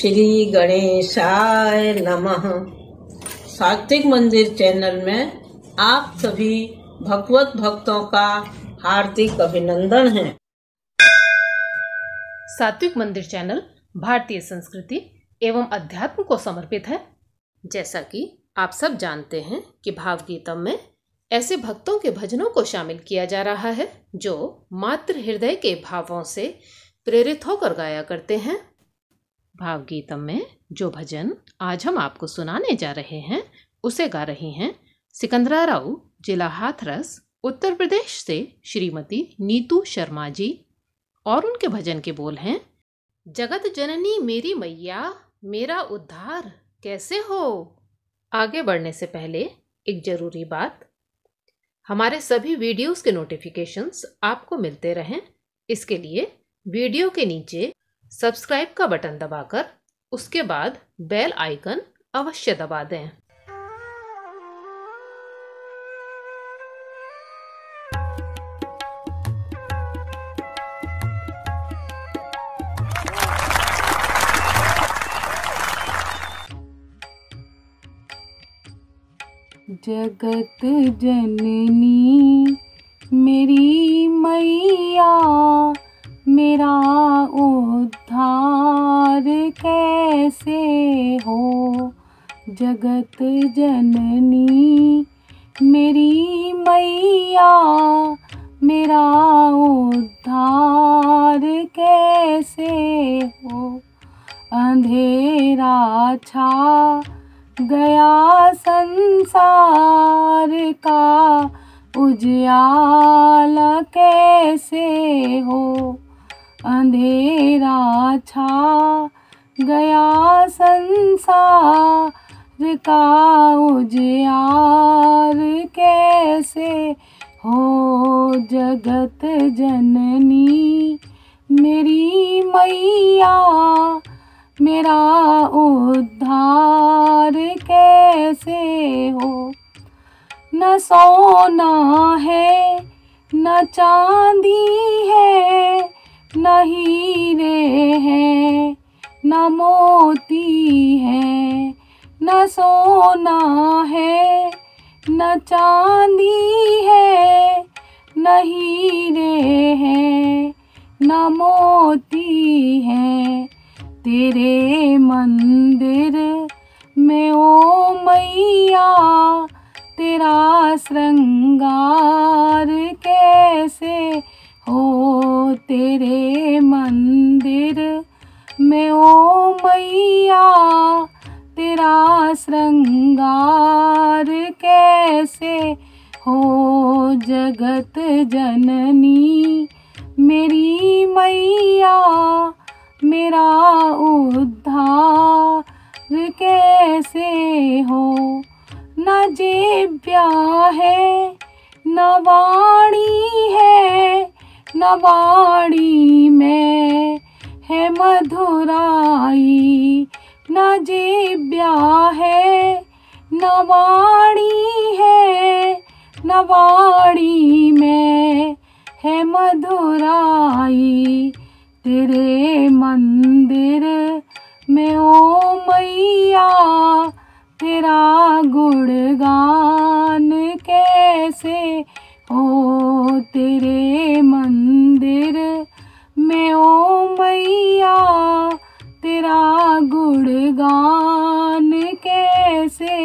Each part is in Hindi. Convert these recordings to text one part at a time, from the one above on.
श्री गणेशाय नमः। सात्विक मंदिर चैनल में आप सभी भगवत भक्तों का हार्दिक अभिनंदन है। सात्विक मंदिर चैनल भारतीय संस्कृति एवं अध्यात्म को समर्पित है। जैसा कि आप सब जानते हैं कि भावगीतम में ऐसे भक्तों के भजनों को शामिल किया जा रहा है जो मातृ हृदय के भावों से प्रेरित होकर गाया करते हैं। भावगीतम में जो भजन आज हम आपको सुनाने जा रहे हैं उसे गा रही हैं सिकंदरा राव, जिला हाथरस, उत्तर प्रदेश से श्रीमती नीतू शर्मा जी, और उनके भजन के बोल हैं। जगत्जननी मेरी मैया मेरा उद्धार कैसे हो। आगे बढ़ने से पहले एक ज़रूरी बात, हमारे सभी वीडियोस के नोटिफिकेशंस आपको मिलते रहें, इसके लिए वीडियो के नीचे सब्सक्राइब का बटन दबाकर उसके बाद बेल आइकन अवश्य दबा दें। जगत जननी मेरी मैया मेरा उद्धार कैसे हो। जगत जननी मेरी मैया मेरा उद्धार कैसे हो। अंधेरा छा गया संसार का उजियाला कैसे हो। अंधेरा छा गया संसार का उजियार कैसे हो। जगत जननी मेरी मैया मेरा उद्धार कैसे हो। न सोना है न चांदी है न हीरे है न मोती है। न सोना है न चांदी है न हीरे है न मोती है। तेरे मंदिर में ओ मैया तेरा श्रृंगार कैसे हो। तेरे मंदिर में ओ मैया तेरा श्रृंगार कैसे हो। जगत जननी मेरी मैया मेरा उद्धार कैसे हो। न जेब्या है न वाणी है न वाणी में है मधुराई। न जेब्या है न वाणी है न वाणी में है मधुराई। तेरे मंदिर में ओ मैया तेरा गुणगान कैसे हो। तेरे मंदिर में ओ मैया तेरा गुणगान कैसे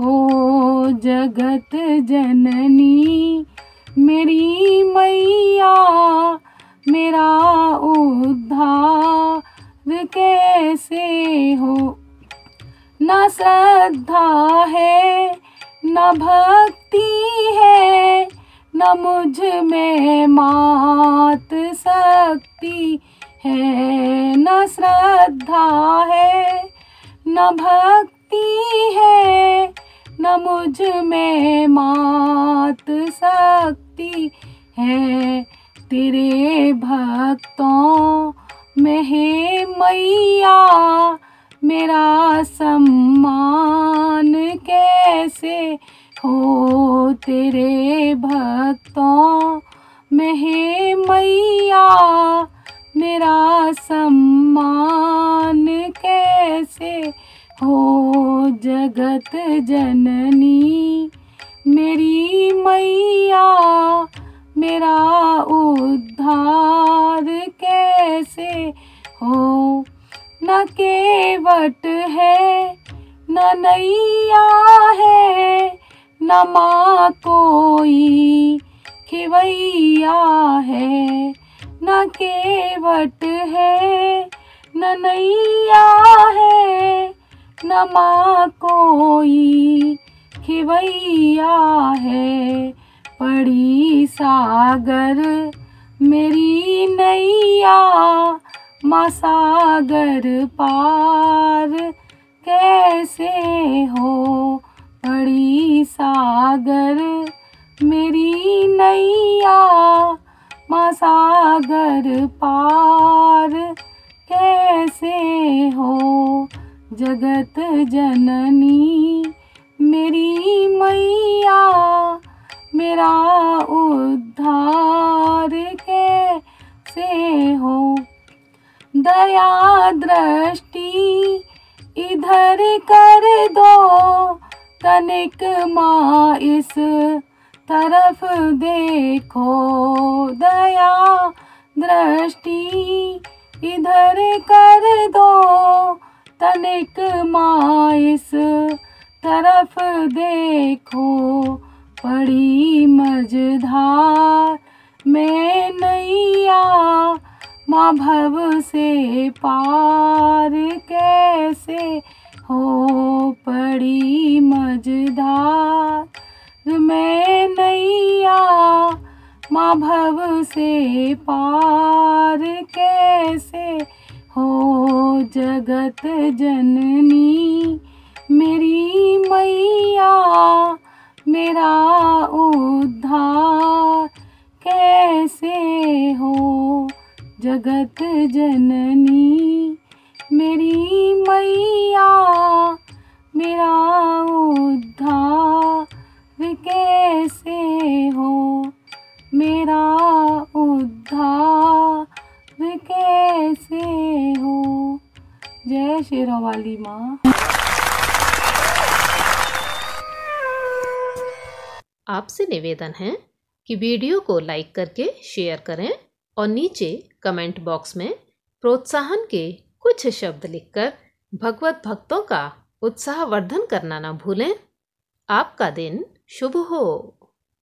हो। जगत जननी मेरी मैया मेरा उद्धार कैसे हो। न श्रद्धा है न भक्ति है न मुझ में मात शक्ति है। न श्रद्धा है न भक्ति है न मुझ में मात शक्ति है। तेरे भक्तों में है मैया मेरा सम्मान कैसे हो तेरे भक्तों में हे मैया, मेरा सम्मान कैसे हो जगत जननी मेरी मैया, मेरा उद्धार कैसे हो। न केवट है न नैया है, न माँ कोई खिवैया है। न केवट है न नैया है, न माँ कोई खिवैया है। पड़ी सागर मेरी नैया, माँ सागर पार कैसे हो। पड़ी सागर मेरी नैया, माँ सागर पार कैसे हो। जगत जननी मेरी मैया, मेरा उद्धार कैसे हो। दया दृष्टि इधर कर दो, तनिक माँ इस तरफ देखो। दया दृष्टि इधर कर दो, तनिक माँ इस तरफ देखो। पड़ी मझधार में नैया, माँ भव से पार कैसे हो। पड़ी मझधार में नैया, माँ भव से पार कैसे हो। जगत जननी मेरी मैया, मेरा उद्धार कैसे हो। जगत जननी मेरी मैया, मेरा उद्धार कैसे हो। मेरा उद्धार कैसे हो। जय शेरों वाली माँ। आपसे निवेदन है कि वीडियो को लाइक करके शेयर करें और नीचे कमेंट बॉक्स में प्रोत्साहन के कुछ शब्द लिखकर भगवत भक्तों का उत्साहवर्धन करना ना भूलें। आपका दिन शुभ हो।